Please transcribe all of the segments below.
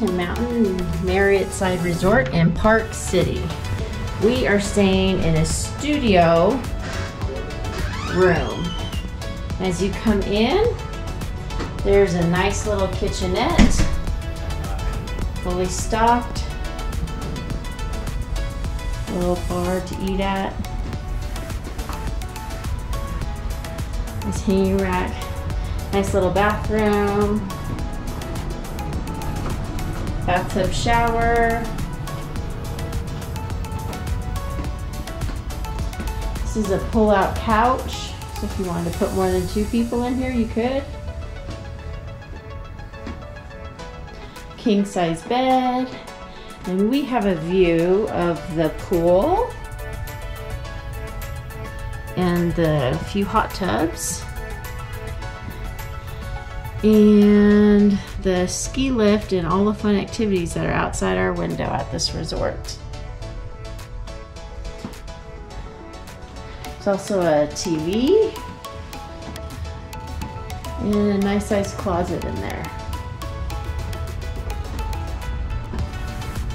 to Mountain Marriott Side Resort in Park City. We are staying in a studio room. As you come in, there's a nice little kitchenette, fully stocked, a little bar to eat at, nice hanging rack, nice little bathroom, bathtub shower. This is a pull-out couch, so if you wanted to put more than two people in here, you could. King-size bed, and we have a view of the pool and the few hot tubs and the ski lift and all the fun activities that are outside our window at this resort. There's also a TV and a nice sized closet in there.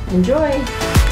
Enjoy!